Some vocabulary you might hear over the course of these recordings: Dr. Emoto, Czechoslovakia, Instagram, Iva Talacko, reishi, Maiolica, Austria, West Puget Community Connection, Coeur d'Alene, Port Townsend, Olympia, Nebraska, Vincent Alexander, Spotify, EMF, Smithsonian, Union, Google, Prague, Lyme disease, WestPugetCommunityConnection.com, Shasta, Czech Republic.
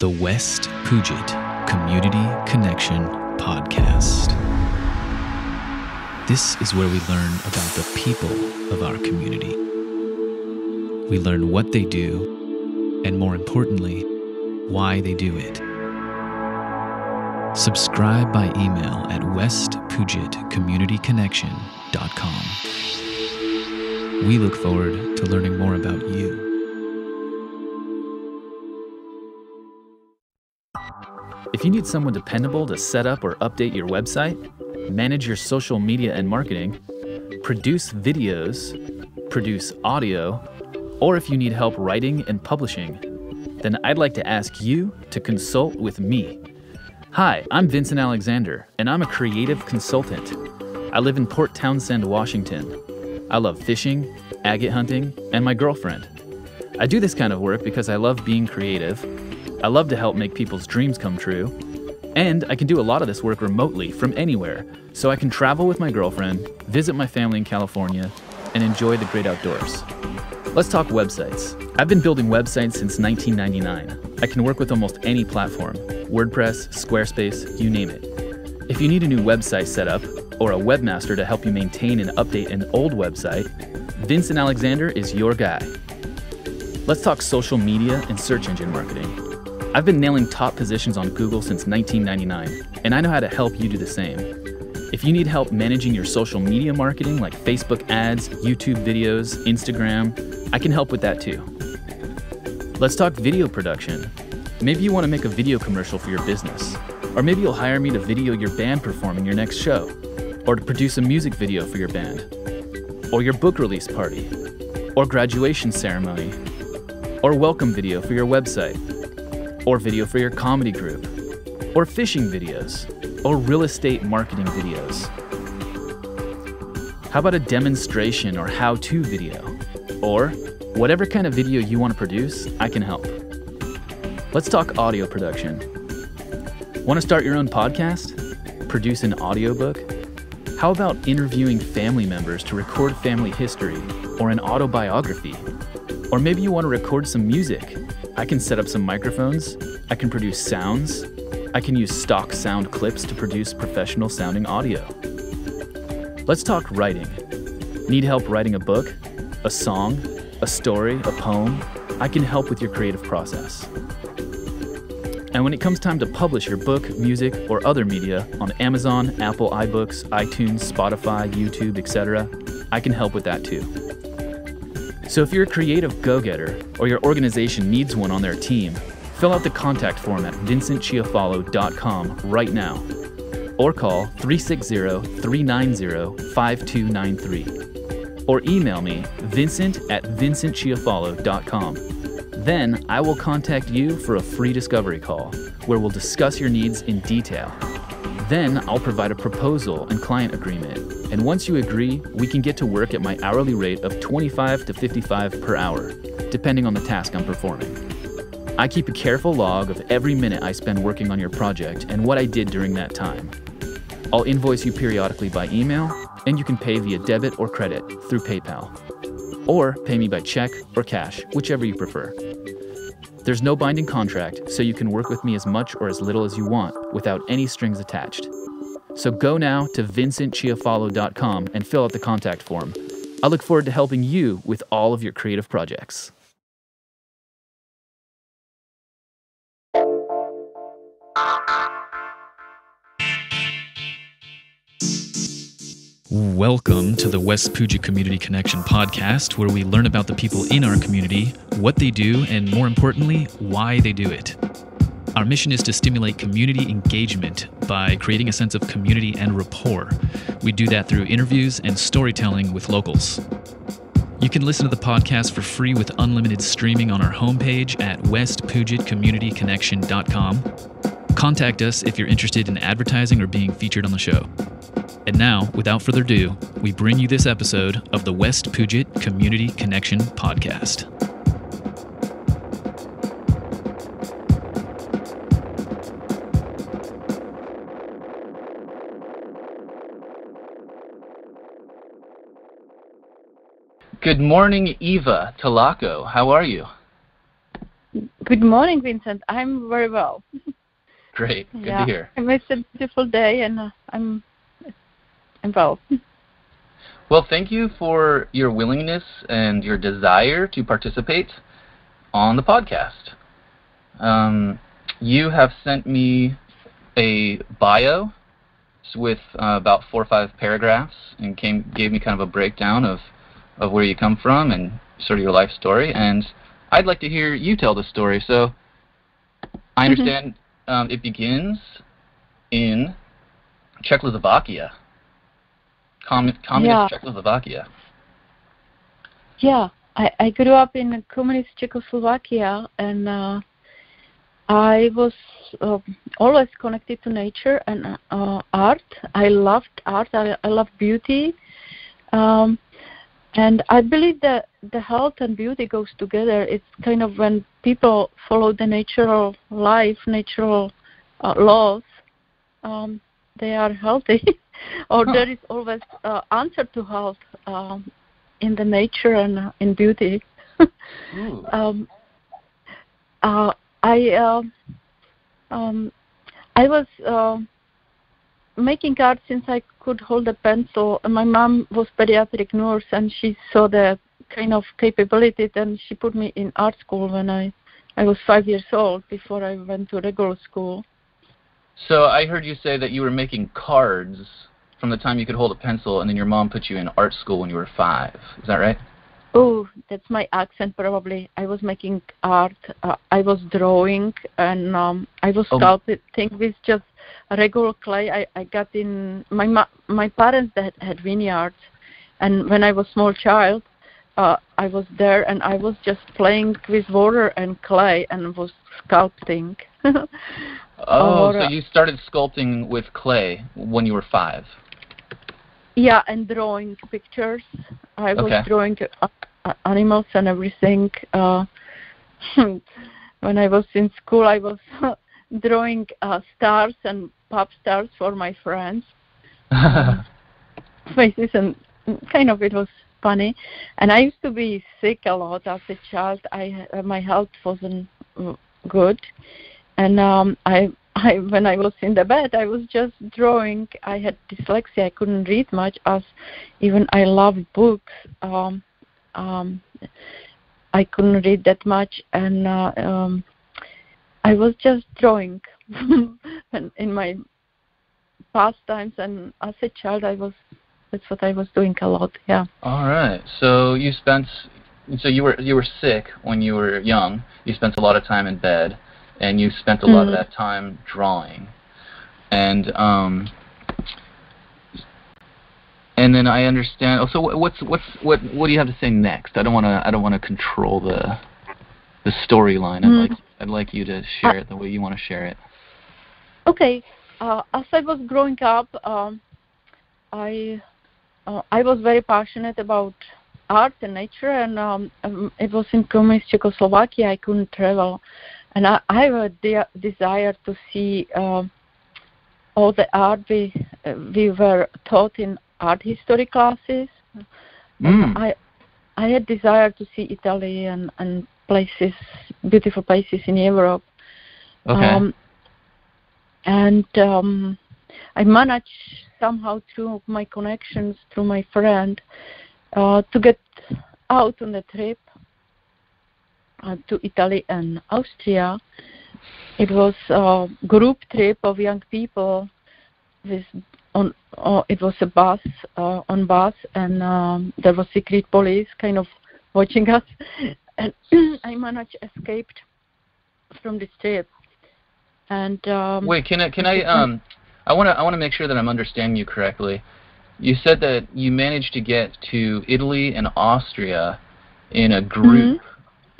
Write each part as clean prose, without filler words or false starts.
The West Puget Community Connection Podcast. This is where we learn about the people of our community. We learn what they do, and more importantly, why they do it. Subscribe by email at westpugetcommunityconnection.com. We look forward to learning more about you. If you need someone dependable to set up or update your website, manage your social media and marketing, produce videos, produce audio, or if you need help writing and publishing, then I'd like to ask you to consult with me. Hi, I'm Vincent Alexander, and I'm a creative consultant. I live in Port Townsend, Washington. I love fishing, agate hunting, and my girlfriend. I do this kind of work because I love being creative. I love to help make people's dreams come true, and I can do a lot of this work remotely from anywhere, so I can travel with my girlfriend, visit my family in California, and enjoy the great outdoors. Let's talk websites. I've been building websites since 1999. I can work with almost any platform, WordPress, Squarespace, you name it. If you need a new website setup, or a webmaster to help you maintain and update an old website, Vincent Alexander is your guy. Let's talk social media and search engine marketing. I've been nailing top positions on Google since 1999, and I know how to help you do the same. If you need help managing your social media marketing like Facebook ads, YouTube videos, Instagram, I can help with that too. Let's talk video production. Maybe you want to make a video commercial for your business, or maybe you'll hire me to video your band performing your next show, or to produce a music video for your band, or your book release party, or graduation ceremony, or welcome video for your website, or video for your comedy group, or fishing videos, or real estate marketing videos. How about a demonstration or how-to video? Or whatever kind of video you want to produce, I can help. Let's talk audio production. Want to start your own podcast? Produce an audiobook? How about interviewing family members to record family history or an autobiography? Or maybe you want to record some music. I can set up some microphones, I can produce sounds, I can use stock sound clips to produce professional sounding audio. Let's talk writing. Need help writing a book, a song, a story, a poem? I can help with your creative process. And when it comes time to publish your book, music, or other media on Amazon, Apple iBooks, iTunes, Spotify, YouTube, etc., I can help with that too. So if you're a creative go-getter or your organization needs one on their team, fill out the contact form at vincentchiafalo.com right now or call 360-390-5293 or email me vincent@vincentchiafalo.com. Then I will contact you for a free discovery call where we'll discuss your needs in detail. Then I'll provide a proposal and client agreement. And once you agree, we can get to work at my hourly rate of $25 to $55 per hour, depending on the task I'm performing. I keep a careful log of every minute I spend working on your project and what I did during that time. I'll invoice you periodically by email, and you can pay via debit or credit through PayPal. Or pay me by check or cash, whichever you prefer. There's no binding contract, so you can work with me as much or as little as you want without any strings attached. So go now to vincentchiafalo.com and fill out the contact form. I look forward to helping you with all of your creative projects. Welcome to the West Puget Community Connection podcast, where we learn about the people in our community, what they do, and more importantly, why they do it. Our mission is to stimulate community engagement by creating a sense of community and rapport. We do that through interviews and storytelling with locals. You can listen to the podcast for free with unlimited streaming on our homepage at westpugetcommunityconnection.com. Contact us if you're interested in advertising or being featured on the show. And now, without further ado, we bring you this episode of the West Puget Community Connection podcast. Good morning, Iva Talacko. How are you? Good morning, Vincent. I'm very well. Great. Good to hear. It's a beautiful day, and I'm well. Well, thank you for your willingness and your desire to participate on the podcast. You have sent me a bio with about 4 or 5 paragraphs and gave me kind of a breakdown of where you come from and sort of your life story. And I'd like to hear you tell the story. So I understand it begins in Czechoslovakia, communist Czechoslovakia. Yeah, I grew up in communist Czechoslovakia, and I was always connected to nature and art. I loved art. I loved beauty. And I believe that the health and beauty goes together. It's kind of when people follow the natural life, natural laws, they are healthy. Or there is always answer to health in the nature and in beauty. I was making art since I could hold a pencil. And my mom was pediatric nurse, and she saw the kind of capability, and she put me in art school when I was 5 years old, before I went to regular school. So I heard you say that you were making cards from the time you could hold a pencil, and then your mom put you in art school when you were 5. Is that right? Oh, that's my accent probably. I was making art. I was drawing, and I was sculpting with just regular clay. I got in my parents that had vineyards, and when I was small child, I was there, and I was just playing with water and clay and was sculpting. So you started sculpting with clay when you were 5. Yeah, and drawing pictures. I was drawing animals and everything. When I was in school, I was drawing stars and pop stars for my friends. Faces, and kind of it was funny. And I used to be sick a lot as a child. My health wasn't good, and when I was in the bed, I was just drawing. I had dyslexia. I couldn't read much, as even I loved books. I couldn't read that much, and I was just drawing and in my pastimes. And as a child, that's what I was doing a lot. Yeah. All right. So you were sick when you were young. You spent a lot of time in bed. And you spent a lot of that time drawing, and then I understand. Oh, so what do you have to say next? I don't want to control the storyline. I'd like you to share it the way you want to share it. Okay. As I was growing up, I was very passionate about art and nature, and it was in communist Czechoslovakia. I couldn't travel. And I have a desire to see all the art we were taught in art history classes. I had desire to see Italy and places, beautiful places in Europe. Okay. I managed somehow through my connections, through my friend, to get out on the trip. To Italy and Austria. It was a group trip of young people. It was a bus, and there was secret police kind of watching us. And I managed escaped from this trip. And wait, can I? I want to make sure that I'm understanding you correctly. You said that you managed to get to Italy and Austria in a group. Mm-hmm.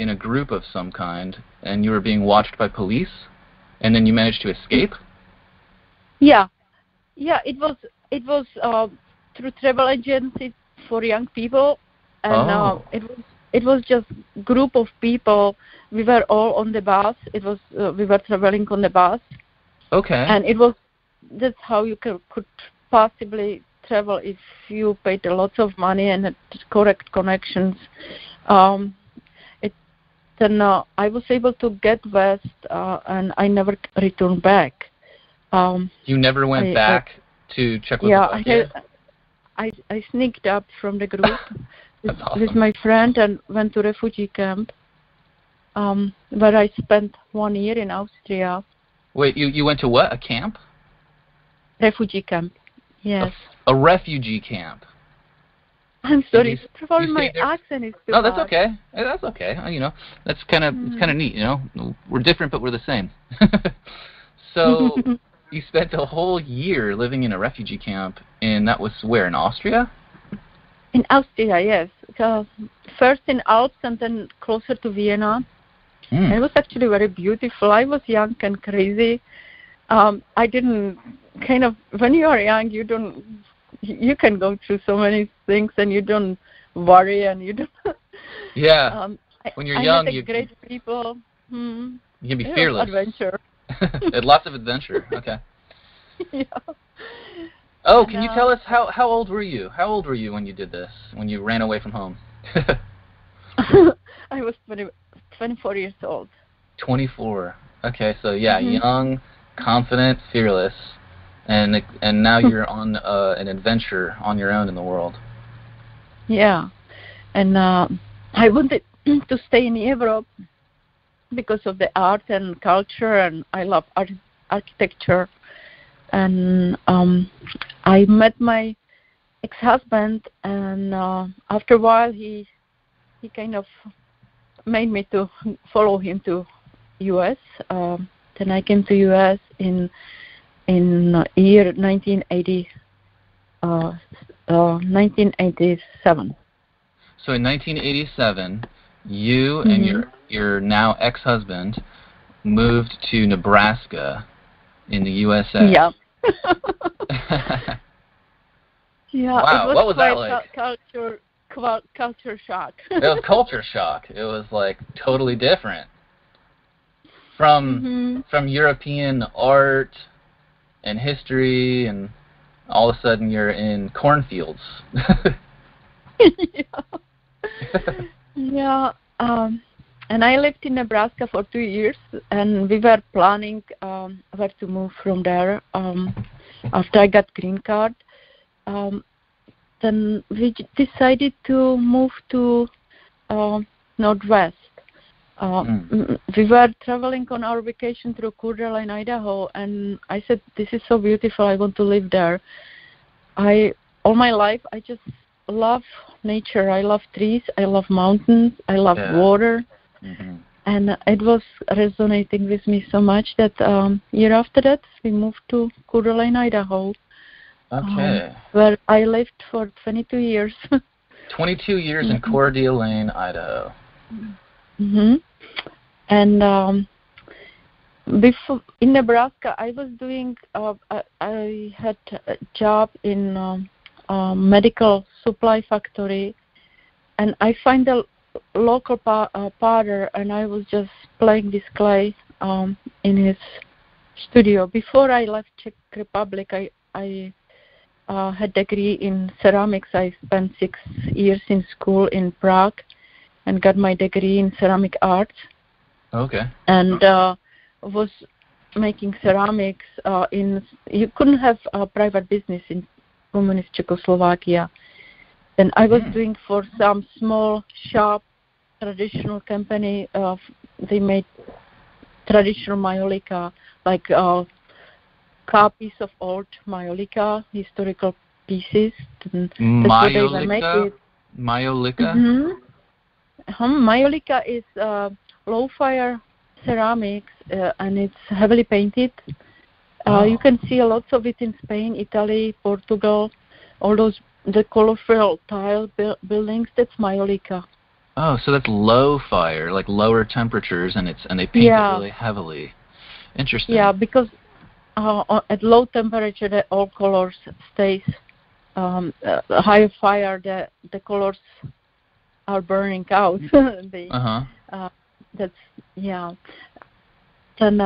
In a group of some kind, and you were being watched by police, and then you managed to escape? Yeah. It was through travel agency for young people, and it was just group of people. We were all on the bus. It was we were traveling on the bus. Okay. And it was that's how you could possibly travel if you paid lots of money and had correct connections. then I was able to get west, and I never returned back. You never went back to Czechoslovakia? Yeah, I sneaked up from the group with my friend and went to refugee camp, where I spent 1 year in Austria. Wait, you went to what? A camp? Refugee camp, yes. A refugee camp. I'm sorry, probably my accent is too bad. No, that's okay. That's okay. You know, that's kind of it's kind of neat. You know, we're different, but we're the same. So you spent a whole year living in a refugee camp, and that was where, in Austria? In Austria, yes. So first in Alps, and then closer to Vienna. Mm. It was actually very beautiful. I was young and crazy. I didn't kind of when you are young, you don't. You can go through so many things, and you don't worry, and you don't. Yeah. When you're young, you great people. You can be fearless. Adventure. Lots of adventure. Okay. Yeah. Oh, can you tell us how old were you? How old were you when you did this? When you ran away from home? I was 24 years old. 24. Okay, so yeah, young, confident, fearless. And now you're on an adventure on your own in the world. Yeah, and I wanted to stay in Europe because of the art and culture, and I love architecture. And I met my ex-husband, and after a while he kind of made me to follow him to U.S. Then I came to U.S. in year 1987. So in 1987, you and your now ex-husband moved to Nebraska in the USA. Yeah. Yeah. Wow, what was that like? Culture shock. It was culture shock. It was like totally different from European art and history, and all of a sudden you're in cornfields. Yeah. And I lived in Nebraska for 2 years, and we were planning where to move from there after I got green card. Then we decided to move to Northwest. We were traveling on our vacation through Coeur d'Alene, Idaho, and I said, this is so beautiful, I want to live there. All my life, I just love nature. I love trees, I love mountains, I love water. And it was resonating with me so much that year after that, we moved to Coeur d'Alene, Idaho, where I lived for 22 years. 22 years in Coeur d'Alene, Idaho. And before in Nebraska, I was doing. I had a job in a medical supply factory, and I find a local potter, and I was just playing this clay in his studio. Before I left Czech Republic, I had a degree in ceramics. I spent 6 years in school in Prague and got my degree in ceramic arts. Okay. And was making ceramics you couldn't have a private business in communist Czechoslovakia. And I was doing for some small shop, traditional company. They made traditional Maiolica, like copies of old Maiolica, historical pieces. Maiolica? Maiolica? Maiolica is low-fire ceramics, and it's heavily painted. You can see lots of it in Spain, Italy, Portugal, all those the colorful tile buildings. That's Maiolica. Oh, so that's low fire, like lower temperatures, and they paint it really heavily. Interesting. Yeah, because at low temperature, the all colors stays. Higher fire, the colors are burning out. Then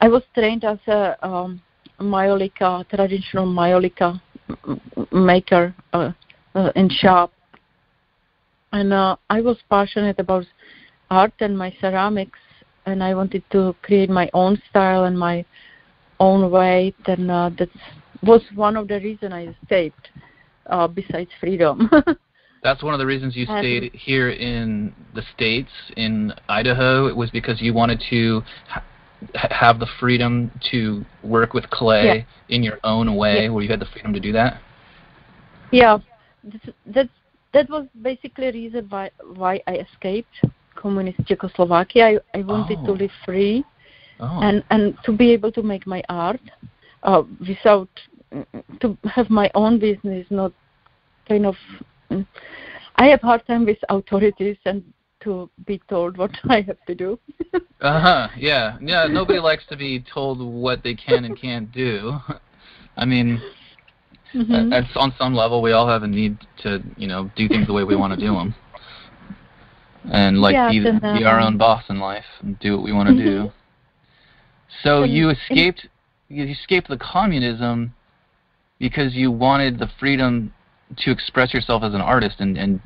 I was trained as a Maiolica, traditional Maiolica maker in shop, and I was passionate about art and my ceramics, and I wanted to create my own style and my own weight, and that was one of the reasons I stayed, besides freedom. That's one of the reasons you stayed here in the States, in Idaho. It was because you wanted to have the freedom to work with clay in your own way, where you had the freedom to do that? Yeah, that was basically the reason why I escaped communist Czechoslovakia. I wanted to live free and to be able to make my art without, to have my own business, not kind of, I have hard time with authorities and to be told what I have to do. Yeah, nobody likes to be told what they can and can't do. I mean, on some level, we all have a need to, you know, do things the way we want to do them. And, like, be our own boss in life and do what we want to do. So you escaped the communism because you wanted the freedom to express yourself as an artist and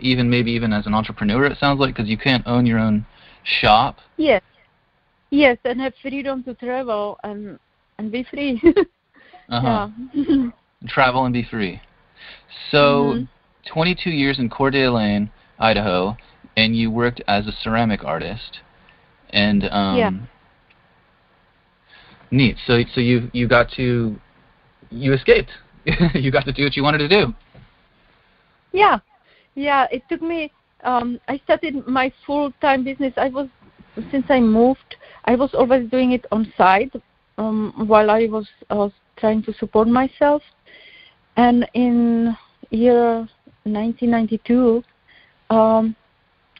even maybe even as an entrepreneur, it sounds like, because you can't own your own shop. Yes. Yes, and have freedom to travel and be free. Travel and be free. So 22 years in Coeur d'Alene, Idaho, and you worked as a ceramic artist. And neat. So you escaped. You got to do what you wanted to do. Yeah. Yeah, it took me, I started my full-time business. Since I moved, I was always doing it on side while I was trying to support myself. And in year 1992,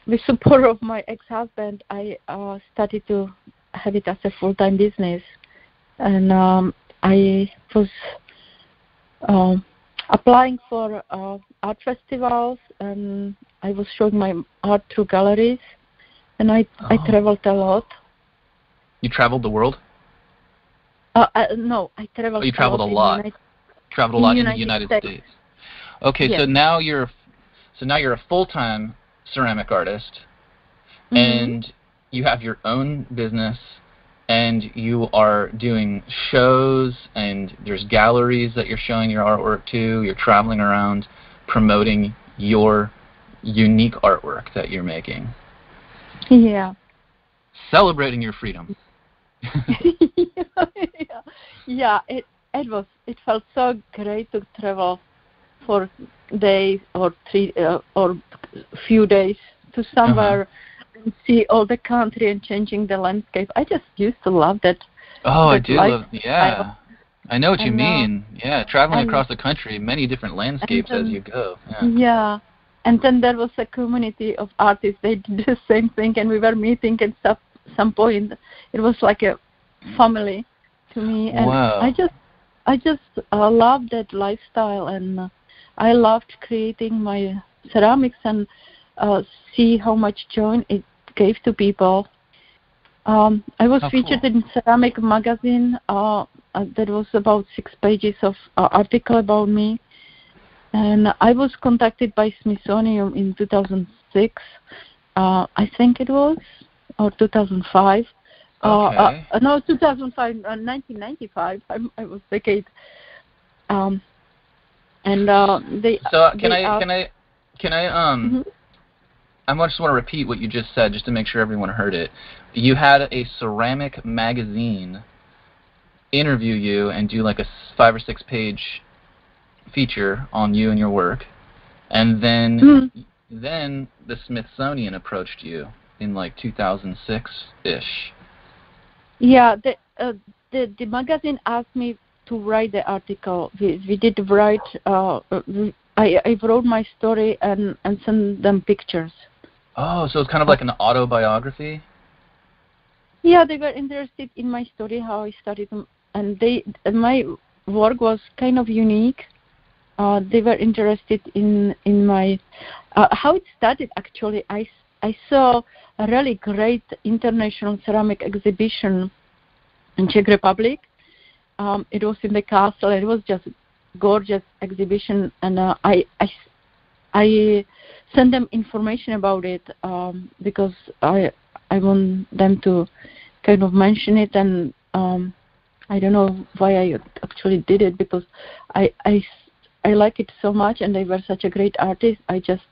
with support of my ex-husband, I started to have it as a full-time business. And I was applying for art festivals, and I was showing my art through galleries, and I traveled a lot. You traveled the world? No, I traveled. Oh, you traveled a lot. Traveled a lot in the United States. Okay, yes. So now you're a full-time ceramic artist, and you have your own business. And you are doing shows, and there's galleries that you're showing your artwork to. You're traveling around promoting your unique artwork that you're making. Yeah. Celebrating your freedom. Yeah. It felt so great to travel for days or few days to somewhere. See all the country and changing the landscape. I just used to love that. Oh, that I do love. Yeah, I know what you mean. Yeah, traveling across the country, many different landscapes as you go. Yeah, and then there was a community of artists. They did the same thing, and we were meeting at some point. It was like a family to me, and I just loved that lifestyle, and I loved creating my ceramics and. See how much joy it gave to people. I was featured in Ceramic magazine. That was about 6 pages of article about me. And I was contacted by Smithsonian in 2006, I think it was, or 2005. Okay. No, 2005, 1995. I was decade. And they. So can I I just want to repeat what you just said, just to make sure everyone heard it. You had a ceramic magazine interview you and do like a 5 or 6 page feature on you and your work, and then the Smithsonian approached you in like 2006-ish. Yeah, the magazine asked me to write the article. We did write. I wrote my story and sent them pictures. Oh, so it's kind of like an autobiography? Yeah, they were interested in my story, how I started, and my work was kind of unique. They were interested in my how it started actually. I saw a really great international ceramic exhibition in Czech Republic. It was in the castle. It was just gorgeous exhibition, and I send them information about it, because I want them to kind of mention it, and I don't know why I actually did it, because I like it so much, and they were such a great artist. I just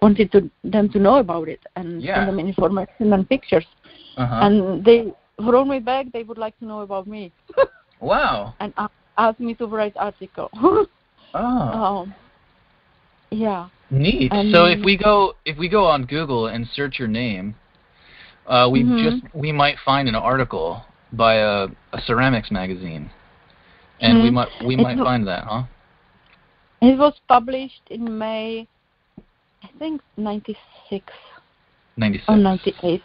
wanted them to know about it and send them information and pictures. And they wrote me back. They would like to know about me. Wow. And asked me to write article. Yeah. Neat. So if we go on Google and search your name, we might find an article by a ceramics magazine, and we might find that, huh? It was published in May, I think, 96. 96. Or 98.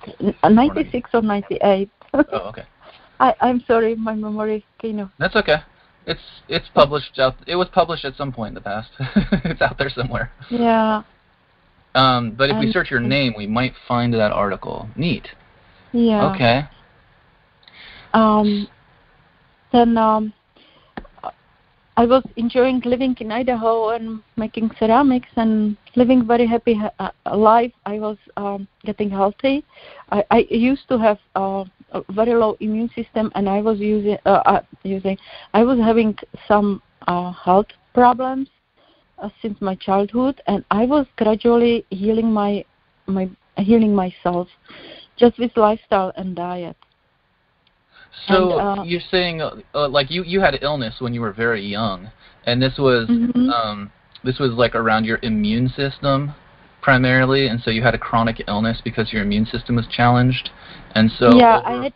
96 or 98. Oh, okay. I'm sorry, my memory kind of. That's okay. It's published out. It was published at some point in the past. It's out there somewhere. Yeah. But if we search your name, we might find that article. Neat. Yeah. Okay. Then I was enjoying living in Idaho and making ceramics and living very happy life. I was getting healthy. I used to have a very low immune system, and I was having some health problems since my childhood, and I was gradually healing myself just with lifestyle and diet. So you're saying, like, you had illness when you were very young, and this was like around your immune system primarily, and so you had a chronic illness because your immune system was challenged, and so I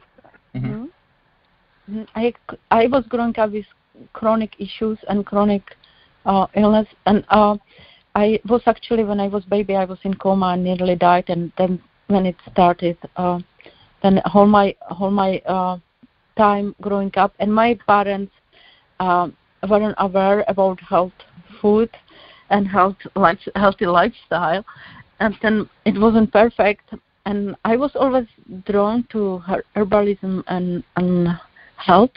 was growing up with chronic issues and chronic illness, and I was actually, when I was baby, I was in coma and nearly died, and then when it started, then all my time growing up, and my parents weren't aware about health food and healthy lifestyle, and then it wasn't perfect, and I was always drawn to herbalism and health,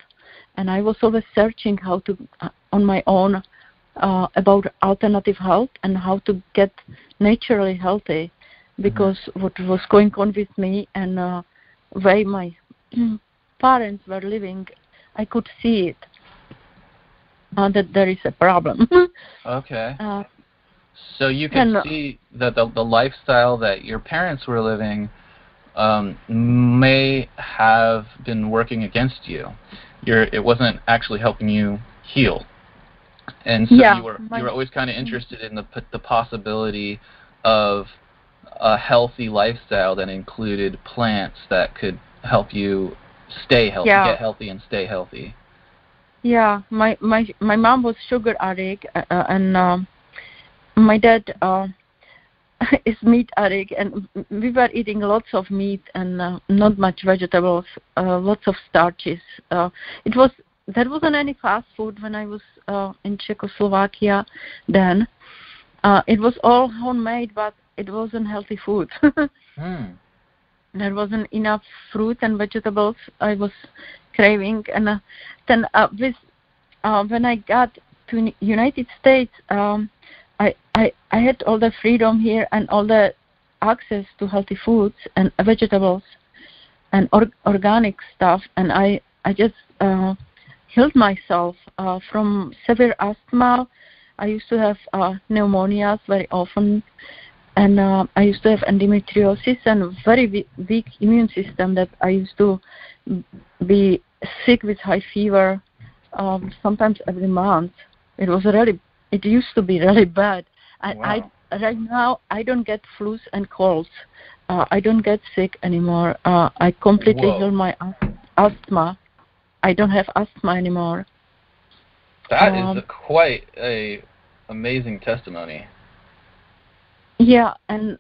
and I was always searching how to on my own about alternative health and how to get naturally healthy, because what was going on with me and way my parents were living, I could see it, that there is a problem. Okay. So you can see that the lifestyle that your parents were living may have been working against you. It wasn't actually helping you heal. And so you were always kind of interested in the possibility of a healthy lifestyle that included plants that could help you stay healthy, get healthy and stay healthy. Yeah, my mom was sugar addict, and my dad is meat addict, and we were eating lots of meat and not much vegetables, lots of starches. There wasn't any fast food when I was in Czechoslovakia then. It was all homemade, but it wasn't healthy food. There wasn't enough fruit and vegetables I was craving, and then when I got to United States, I had all the freedom here and all the access to healthy foods and vegetables and organic stuff, and I just healed myself from severe asthma. I used to have pneumonias very often. And I used to have endometriosis and a very weak immune system, that I used to be sick with high fever sometimes every month. It used to be really bad. And wow. Right now, I don't get flus and colds. I don't get sick anymore. I completely healed my asthma. I don't have asthma anymore. That is quite an amazing testimony. Yeah, and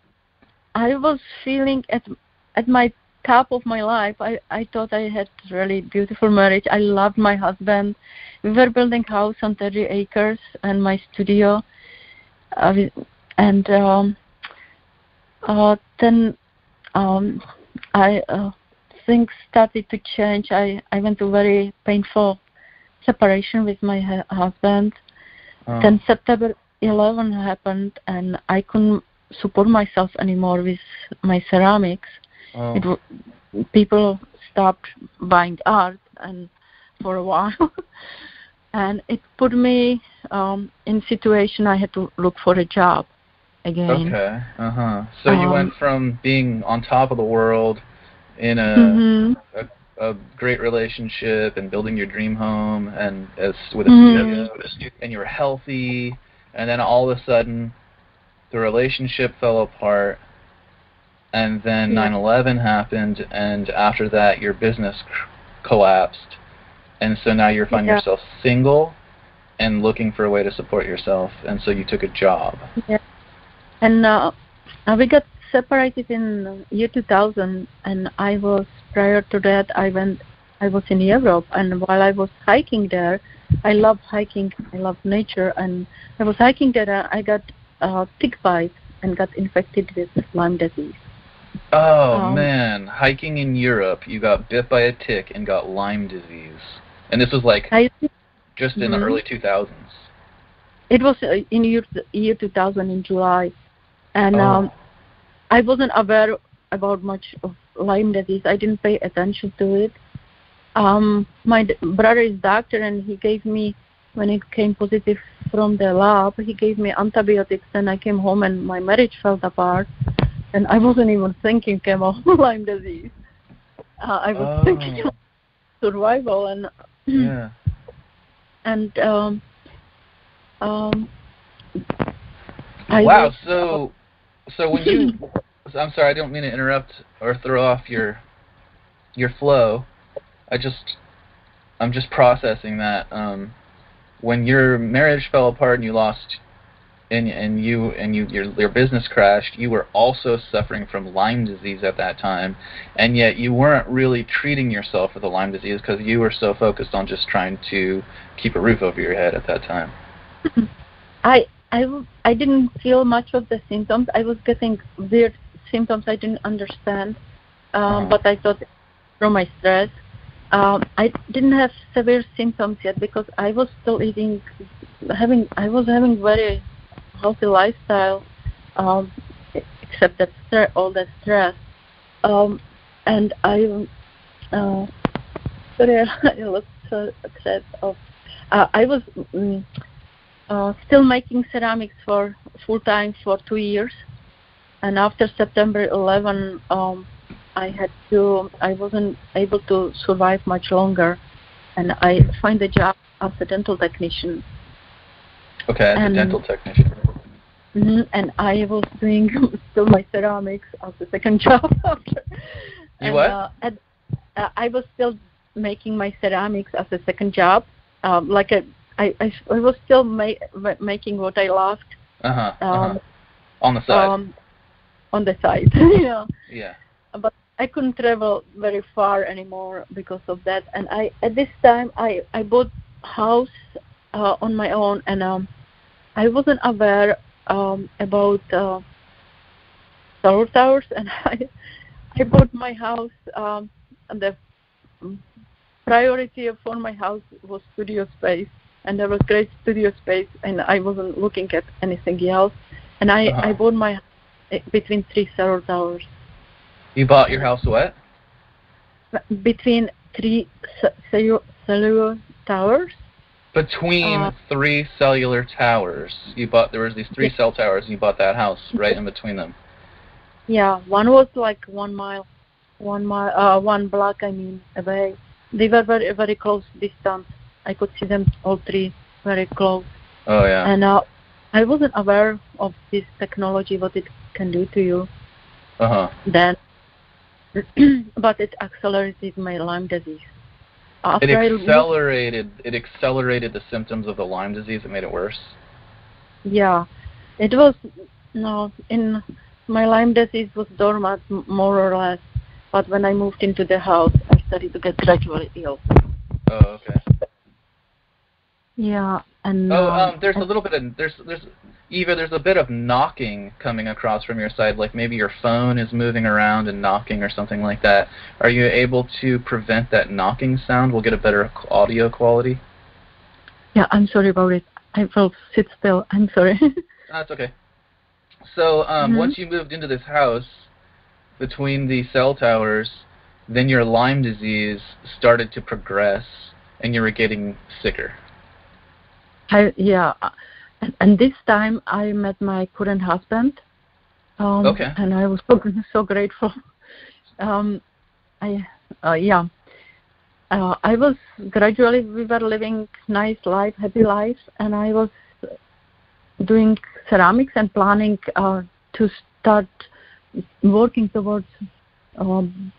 I was feeling at my top of my life. I thought I had really beautiful marriage. I loved my husband. We were building house on 30 acres and my studio. Then things started to change. I went to very painful separation with my husband. Then September 11 happened, and I couldn't support myself anymore with my ceramics. Oh. People stopped buying art and for a while, and it put me in a situation I had to look for a job again. Okay. So you went from being on top of the world in a great relationship and building your dream home and with a studio, and you were healthy, and then all of a sudden the relationship fell apart, and then 9/11 happened, and after that your business collapsed, and so now you're finding yourself single and looking for a way to support yourself, and so you took a job. Yeah. And we got separated in year 2000, and I was, prior to that, I was in Europe, and while I was hiking there, I love hiking, I love nature, and I was hiking there, and I got tick bite and got infected with Lyme disease. Oh, man. Hiking in Europe, you got bit by a tick and got Lyme disease. And this was like just in the early 2000s. It was in year 2000 in July. And I wasn't aware about much of Lyme disease. I didn't pay attention to it. My brother is doctor, and he gave me, when it came positive from the lab, he gave me antibiotics, and I came home, and my marriage fell apart. And I wasn't even thinking about Lyme disease. I was thinking about survival. And So when you, I'm sorry, I don't mean to interrupt or throw off your flow. I'm just processing that. When your marriage fell apart and you lost, your business crashed, you were also suffering from Lyme disease at that time, and yet you weren't really treating yourself with the Lyme disease because you were so focused on just trying to keep a roof over your head at that time. I didn't feel much of the symptoms. I was getting weird symptoms I didn't understand, but I thought from my stress. I didn't have severe symptoms yet because I was still having very healthy lifestyle, except that all that stress. And I lost track of. I was. Still making ceramics for full-time for 2 years, and after September 11 I wasn't able to survive much longer, and I find a job as a dental technician. Okay, as a dental technician. And I was doing still my ceramics as a second job after. You what? I was still making my ceramics as a second job, I was still making what I loved. On the side. On the side, yeah. Yeah. But I couldn't travel very far anymore because of that. And at this time, I bought house on my own, and I wasn't aware about solar towers, and I bought my house and the priority for my house was studio space. And there was great studio space, and I wasn't looking at anything else. And I bought my house between 3 solar towers. You bought your house what? Between 3 cellular towers. Between 3 cellular towers. There was these 3 cell towers, and you bought that house right in between them. Yeah, one was like 1 block, away. They were very, very close distance. I could see them all 3 very close. Oh, yeah. And I wasn't aware of this technology, what it can do to you. Then, but it accelerated my Lyme disease. It accelerated the symptoms of the Lyme disease. It made it worse. Yeah, it was. No, in my Lyme disease was dormant more or less, but when I moved into the house, I started to get gradually ill. Oh, okay. Yeah, and there's a little bit of Eva, there's a bit of knocking coming across from your side, like maybe your phone is moving around and knocking or something like that. Are you able to prevent that knocking sound? We'll get a better audio quality. Yeah, I'm sorry about it. I will sit still. I'm sorry. That's okay. So once you moved into this house, between the cell towers, then your Lyme disease started to progress, and you were getting sicker. Yeah, and this time I met my current husband. And I was so grateful. I was gradually, we were living nice life, happy lives, and I was doing ceramics and planning to start working towards doing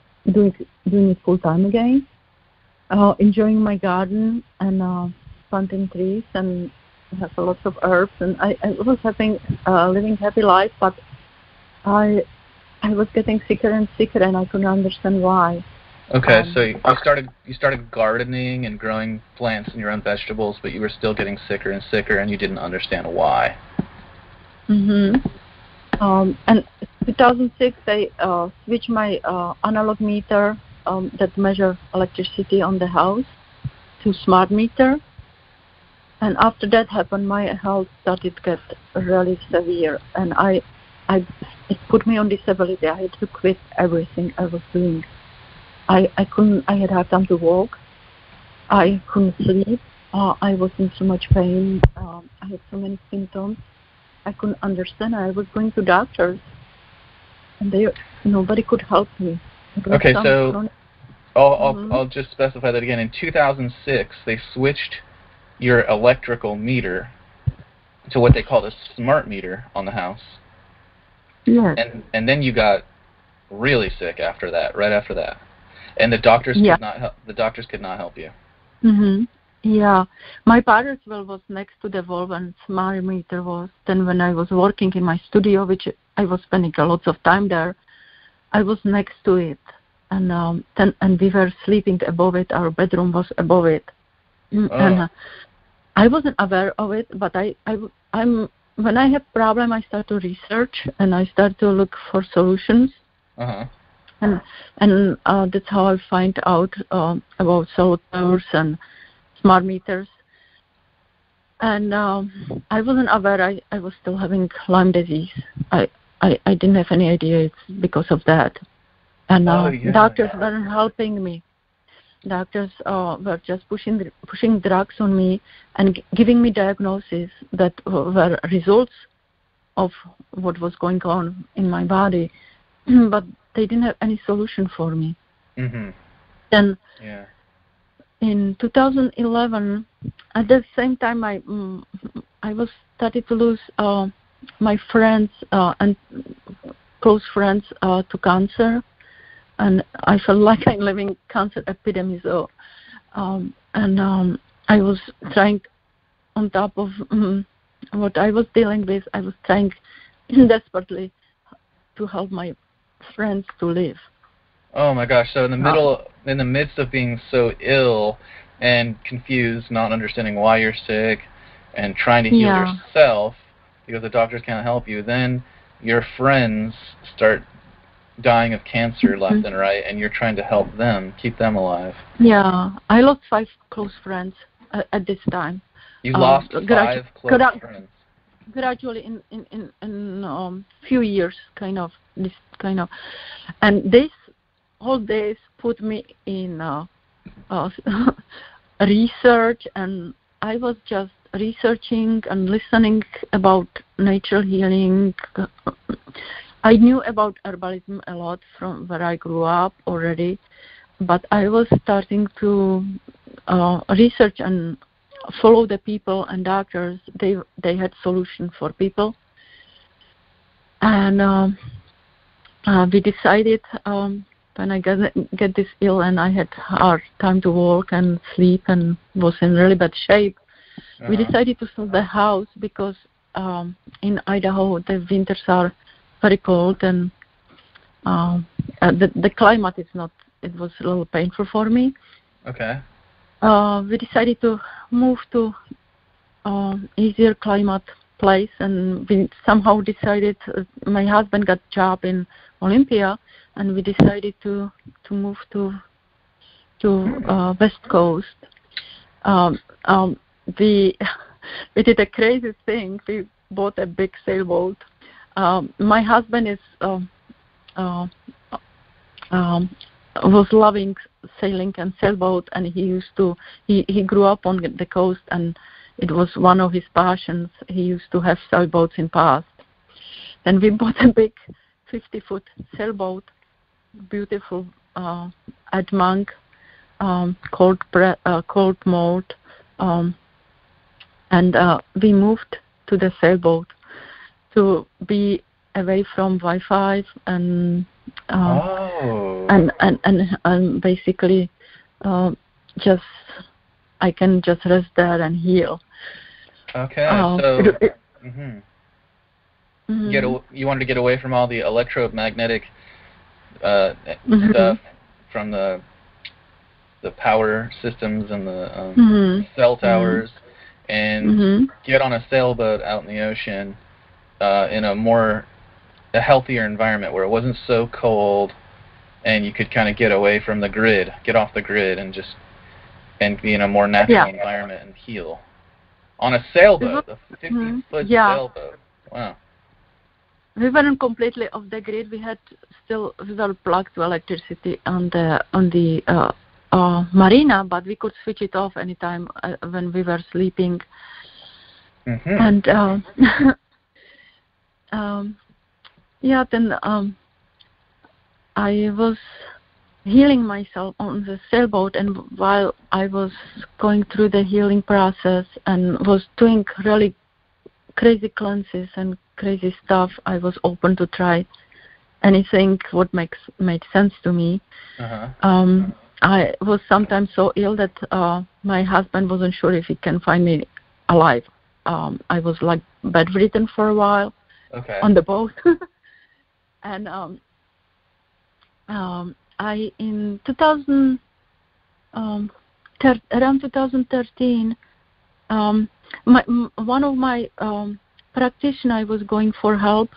it full time again, enjoying my garden and planting trees and have lots of herbs, and I was having living happy life, but I was getting sicker and sicker, and I couldn't understand why. Okay, so you started gardening and growing plants and your own vegetables, but you were still getting sicker and sicker, and you didn't understand why. And in 2006, I switched my analog meter that measures electricity on the house to smart meter. And after that happened, my health started to get really severe, and it put me on disability. I had to quit everything I was doing. I had hard time to walk. I couldn't sleep. I was in so much pain. I had so many symptoms. I couldn't understand. I was going to doctors, and nobody could help me. Okay, so I'll just specify that again. In 2006, they switched your electrical meter to what they called a smart meter on the house. Yeah. And then you got really sick after that, right after that. And the doctors could not help. The doctors could not help you. Yeah, my parents' well was next to the wall, and smart meter was. Then when I was working in my studio, which I was spending lots of time there, I was next to it, and then we were sleeping above it. Our bedroom was above it, and I wasn't aware of it. But I'm when I have problem, I start to research and I start to look for solutions. And that's how I find out about solar towers and smart meters. And I wasn't aware I was still having Lyme disease. I didn't have any idea it's because of that. And doctors weren't helping me. Doctors were just pushing drugs on me and giving me diagnoses that were results of what was going on in my body. But they didn't have any solution for me. Then in 2011, at the same time, I was started to lose my friends and close friends to cancer, and I felt like I'm living cancer epidemic. So, I was trying, on top of what I was dealing with, I was trying desperately to help my friends to live. Oh my gosh, so in the midst of being so ill and confused, not understanding why you're sick and trying to heal yourself because the doctors can't help you, then your friends start dying of cancer left and right, and you're trying to help them, keep them alive. Yeah, I lost 5 close friends at this time. You lost 5 close friends? Gradually, in few years, kind of, and this whole days put me in research, and I was just researching and listening about natural healing. I knew about herbalism a lot from where I grew up already, but I was starting to research and follow the people and doctors. They had solution for people, and we decided when I get this ill and I had hard time to walk and sleep and was in really bad shape, we decided to sell the house because in Idaho the winters are very cold, and the climate is not. It was a little painful for me. Okay. We decided to move to easier climate place, and we somehow decided. My husband got job in Olympia, and we decided to move to West Coast. We did a crazy thing. We bought a big sailboat My husband is was loving sailing and sailboat, and he used to he grew up on the coast, and it was one of his passions. He used to have sailboats in past. Then we bought a big 50-foot sailboat, beautiful admanc, cold mold, and we moved to the sailboat to be away from Wi-Fi and basically just I can just rest there and heal. Okay, so you wanted to get away from all the electromagnetic stuff from the power systems and the cell towers, and get on a sailboat out in the ocean in a healthier environment where it wasn't so cold, and you could kind of get away from the grid, get off the grid, and just be in a more natural environment and heal on a sailboat, a 50-foot sailboat. Wow. We weren't completely off the grid. We had we were plugged to electricity on the marina, but we could switch it off anytime when we were sleeping. And then I was healing myself on the sailboat, and while I was going through the healing process and was doing really crazy cleanses and crazy stuff, I was open to try anything what made sense to me. I was sometimes so ill that my husband wasn't sure if he can find me alive. I was like bedridden for a while on the boat. And I in 2000 around 2013 one of my practitioner I was going for help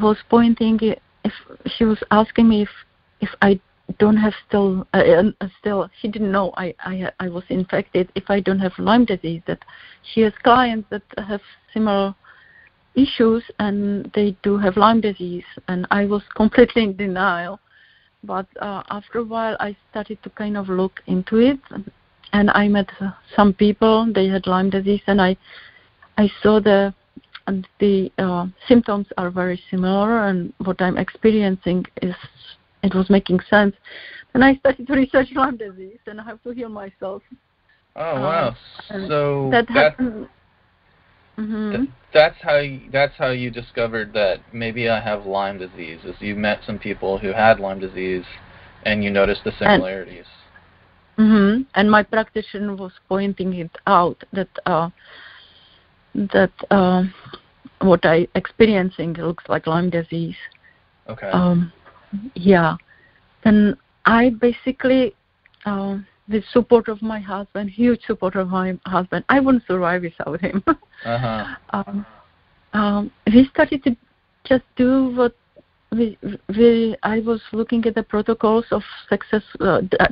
was pointing if she was asking me if I don't have still she didn't know I was infected, if I don't have Lyme disease, that she has clients that have similar issues and they do have Lyme disease, and I was completely in denial. But after a while I started to kind of look into it, and I met some people, they had Lyme disease, and I saw the symptoms are very similar, and what I'm experiencing it was making sense. And I started to research Lyme disease, and I have to heal myself. Oh, wow. So that's how you discovered that maybe I have Lyme disease, is you met some people who had Lyme disease and you noticed the similarities. And my practitioner was pointing it out that what I experiencing looks like Lyme disease. Okay. And I basically, with support of my husband, huge support of my husband, I wouldn't survive without him. We started to just do what I was looking at the protocols of success.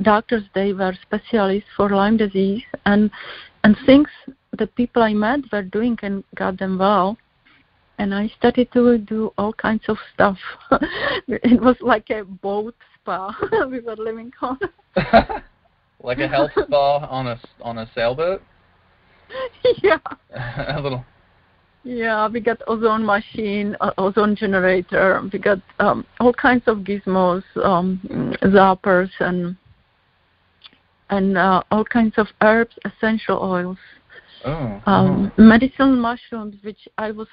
Doctors, they were specialists for Lyme disease, and things the people I met were doing and got them well. And I started to do all kinds of stuff. It was like a boat spa we were living on. Like a health spa on a sailboat? Yeah. A little. Yeah, we got ozone machine, ozone generator. We got all kinds of gizmos, zappers, and all kinds of herbs, essential oils. Medicinal mushrooms, which I was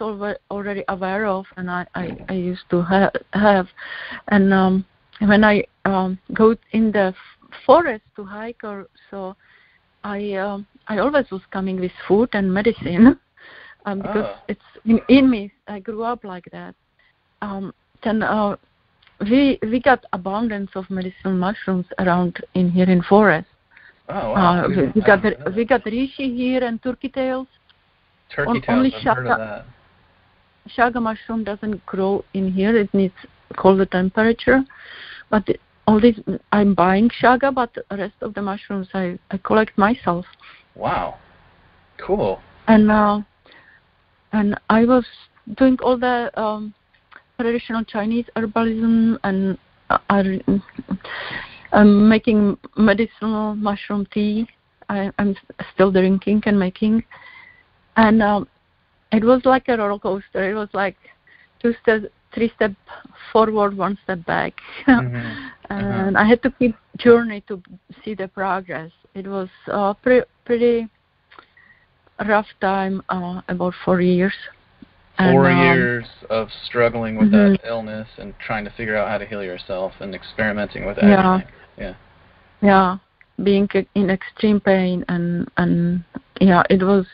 already aware of, and I used to have. And when I go in the forest to hike or so, I always was coming with food and medicine because it's in me. I grew up like that. Then we got abundance of medicinal mushrooms around in forest. Oh, wow. We got reishi here and turkey tails. Only shaga mushroom doesn't grow in here. It needs colder temperature. But all this, I'm buying shaga, but the rest of the mushrooms I collect myself. Wow, cool. And I was doing all the traditional Chinese herbalism and I'm making medicinal mushroom tea. I'm still drinking and making. And it was like a roller coaster. It was like three step forward, one step back. Mm-hmm. And I had to keep journey to see the progress. It was pretty rough time, about 4 years. Four years of struggling with that illness and trying to figure out how to heal yourself and experimenting with everything. Yeah. Being in extreme pain and yeah, it was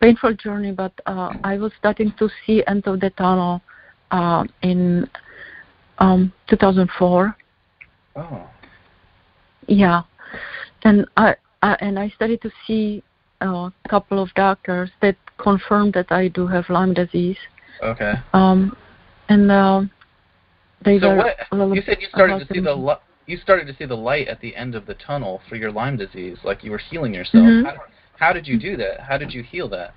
painful journey, but I was starting to see end of the tunnel in 2004. Oh. Yeah. And I started to see a couple of doctors that confirmed that I do have Lyme disease. Okay. You said you started to see the light at the end of the tunnel for your Lyme disease, like you were healing yourself. Mm-hmm. How did you do that? How did you heal that?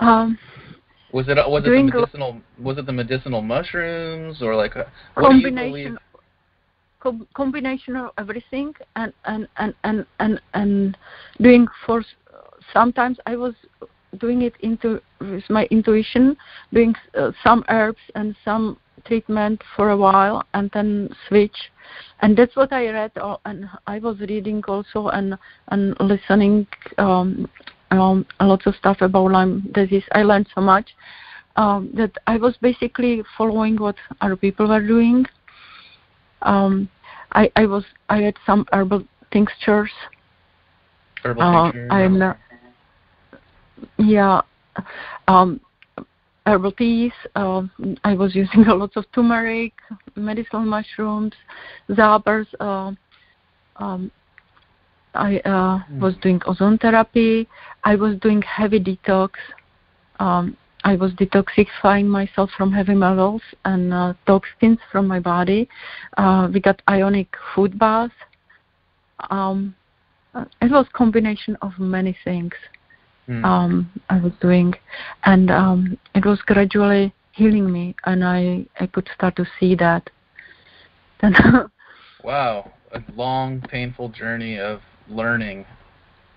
Was it the medicinal mushrooms or like what do you believe? Combination of everything and doing for sometimes I was doing it with my intuition, doing some herbs and some treatment for a while and then switch, and that's what I read and I was reading also and listening lots of stuff about Lyme disease. I learned so much that I was basically following what other people were doing. I had some herbal tinctures. Herbal teas. I was using a lot of turmeric, medicinal mushrooms, zabers. I was doing ozone therapy. I was doing heavy detox. I was detoxifying myself from heavy metals and toxins from my body. We got ionic food bath. It was combination of many things I was doing. And it was gradually healing me, and I could start to see that. Wow, a long, painful journey of learning,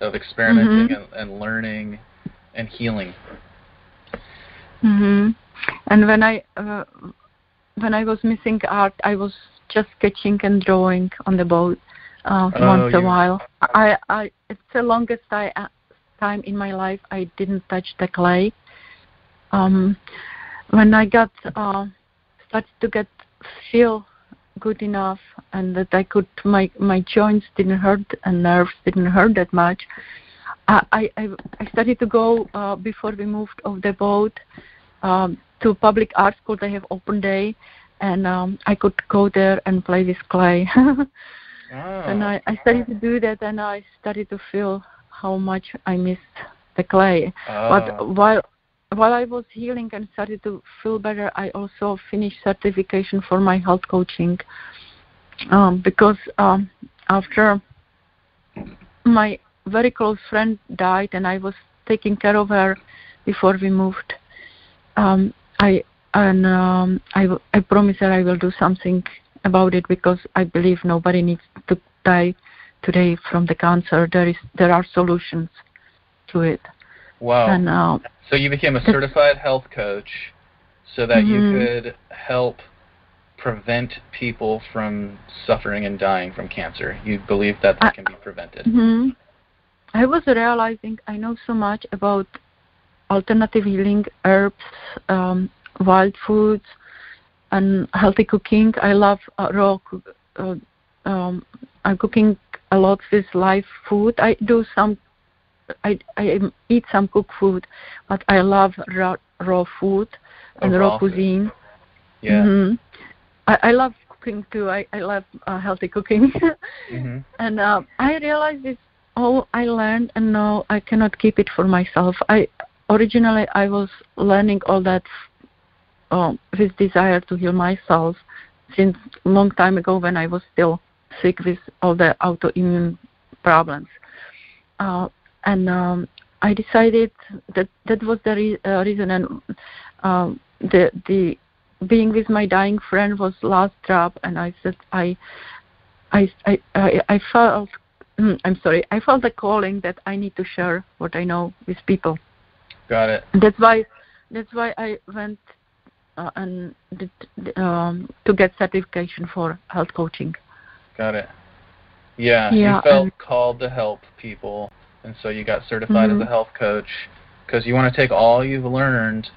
of experimenting and learning and healing. Mhm. And when I was missing art, I was just sketching and drawing on the boat once a while. It's the longest time in my life I didn't touch the clay. When I got started to feel good enough, and that I could my joints didn't hurt and nerves didn't hurt that much. I started to go before we moved off the boat to public art school. They have open day, and I could go there and play with clay. And I started to do that, and I started to feel how much I missed the clay. But while I was healing and started to feel better, I also finished certification for my health coaching because after my very close friend died and I was taking care of her before we moved. I promised her I will do something about it because I believe nobody needs to die today from the cancer. There are solutions to it. Wow. And, so you became a certified health coach so that you could help prevent people from suffering and dying from cancer. You believe that they can be prevented. Mm-hmm. I was realizing I know so much about alternative healing, herbs, wild foods, and healthy cooking. I love raw I'm cooking a lot with live food. I eat some cooked food, but I love raw food and raw cuisine. Food. Yeah. Mm-hmm. I love cooking too. I love healthy cooking. And I realized this. All I learned, and now I cannot keep it for myself. Originally I was learning all that with desire to heal myself since long time ago when I was still sick with all the autoimmune problems. I decided that was the reason. And the being with my dying friend was last drop, and I said I felt I felt a calling that I need to share what I know with people. Got it. That's why I went and did, to get certification for health coaching. Got it. Yeah, you felt called to help people, and so you got certified as a health coach because you want to take all you've learned